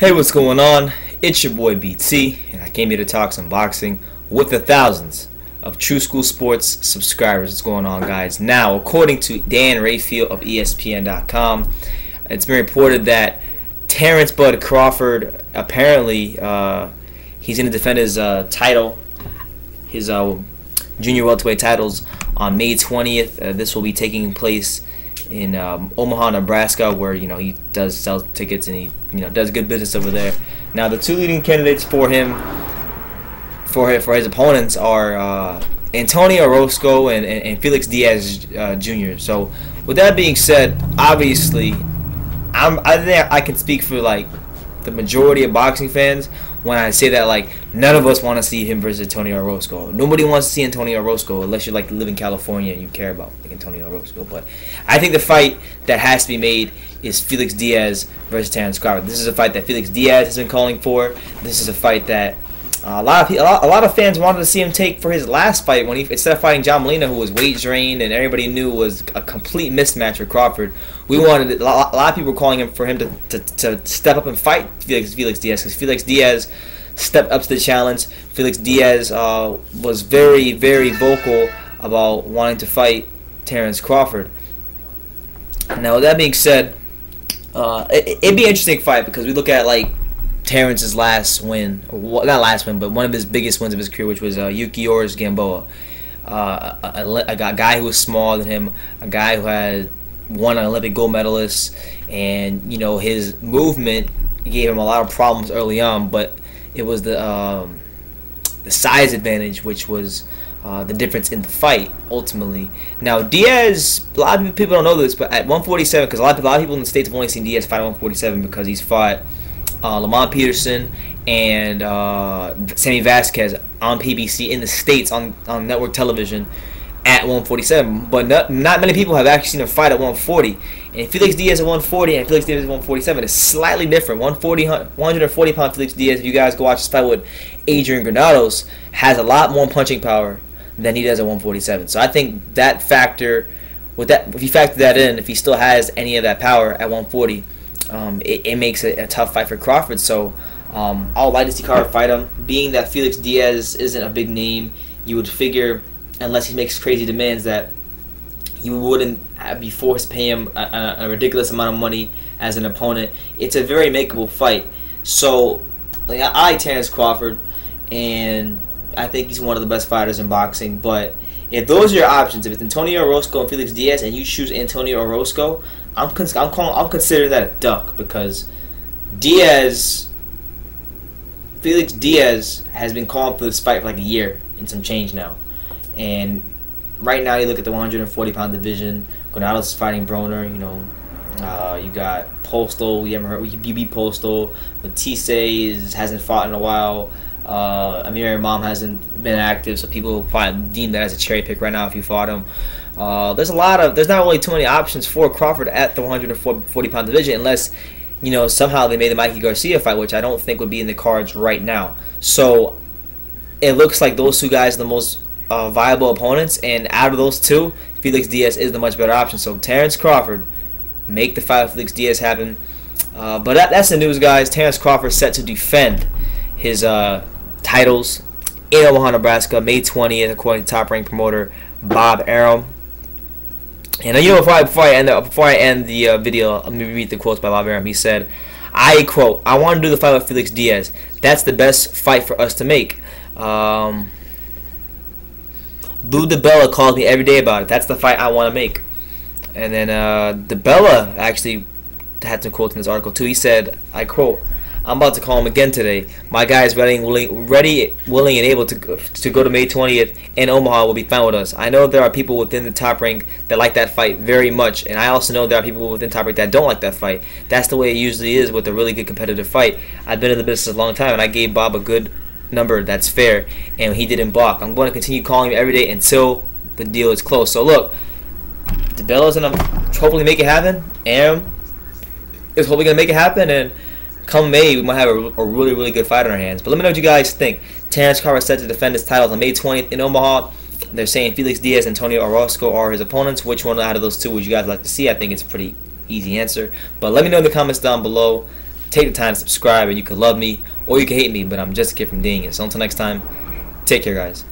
Hey, what's going on? It's your boy BT, and I came here to talk some boxing with the thousands of True School Sports subscribers. What's going on, guys? Now, according to Dan Rayfield of ESPN.com, it's been reported that Terrence Bud Crawford, apparently, he's going to defend his title, his junior welterweight titles, on May 20th. This will be taking place in Omaha, Nebraska, where he does sell tickets and he does good business over there. Now, the two leading candidates for him, for his opponents, are Antonio Orozco and Felix Diaz Jr. So, with that being said, obviously, I think I can speak for like the majority of boxing fans when I say that like none of us want to see him versus Antonio Orozco. Nobody wants to see Antonio Orozco unless you live in California and you care about Antonio Orozco. But I think the fight that has to be made is Felix Diaz versus Terrence Crawford. This is a fight that Felix Diaz has been calling for. This is a fight that a lot of fans wanted to see him take for his last fight when he, instead of fighting John Molina, who was weight drained and everybody knew was a complete mismatch with Crawford. We wanted a lot of people were calling him for him to step up and fight Felix Diaz because Felix Diaz stepped up to the challenge. Felix Diaz was very, very vocal about wanting to fight Terrence Crawford. Now, with that being said, it'd be an interesting fight because we look at like Terrence's last win, or not last win, but one of his biggest wins of his career, which was Yuki Oris Gamboa, a guy who was smaller than him, a guy who had won an Olympic gold medalist, and his movement gave him a lot of problems early on. But it was the size advantage, which was the difference in the fight ultimately. Now Diaz, a lot of people don't know this, but at 147, because a lot of people in the States have only seen Diaz fight at 147 because he's fought Lamont Peterson and Sammy Vasquez on PBC in the States on network television at 147, but not many people have actually seen him fight at 140. And Felix Diaz at 140 and Felix Diaz at 147 is slightly different. 140-pound Felix Diaz, if you guys go watch this fight with Adrian Granados, has a lot more punching power than he does at 147. So I think that factor, if you factor that in, if he still has any of that power at 140, it makes it a tough fight for Crawford. So I would like to see Crawford fight him. Being that Felix Diaz isn't a big name, you would figure, unless he makes crazy demands, that you wouldn't be forced to pay him a ridiculous amount of money as an opponent. It's a very makeable fight. So like, I like Terrence Crawford, and I think he's one of the best fighters in boxing. But if those are your options, if it's Antonio Orozco and Felix Diaz, and you choose Antonio Orozco, I'm considering that a duck, because Felix Diaz has been calling for this fight for like a year and some change now. And right now, you look at the 140-pound division. Granados is fighting Broner. You got Postal. We haven't heard. We beat Postal. Matisse hasn't fought in a while. Amir Imam hasn't been active, so people deem that as a cherry pick right now if you fought him. There's not really too many options for Crawford at the 140-pound division, unless somehow they made the Mikey Garcia fight, which I don't think would be in the cards right now. So it looks like those two guys are the most viable opponents, and out of those two, Felix Diaz is the much better option. So Terrence Crawford, make the fight with Felix Diaz happen. But that's the news, guys. Terrence Crawford set to defend his titles in Omaha, Nebraska, May 20th, according to Top Rank promoter Bob Arum. And before I end the video, let me read the quotes by Bob Arum. He said, "I quote, I want to do the fight with Felix Diaz. That's the best fight for us to make. Lou DiBella calls me every day about it. That's the fight I want to make." And then DiBella actually had some quotes in this article too. He said, I quote, "I'm about to call him again today. My guy is ready, willing, and able to go to May 20th, and Omaha will be fine with us. I know there are people within the Top Rank that like that fight very much, and I also know there are people within Top Rank that don't like that fight. That's the way it usually is with a really good competitive fight. I've been in the business a long time, and I gave Bob a good number that's fair, and he didn't balk. I'm going to continue calling him every day until the deal is closed." So look, DiBella's gonna hopefully make it happen. Arum is hopefully gonna make it happen, and come May, we might have a really, really good fight on our hands. But let me know what you guys think. Terrence Crawford set to defend his titles on May 20th in Omaha. They're saying Felix Diaz and Antonio Orozco are his opponents. Which one out of those two would you guys like to see? I think it's a pretty easy answer. But let me know in the comments down below. take the time to subscribe, and you can love me or you can hate me, but I'm just a kid from Dean. So until next time, take care, guys.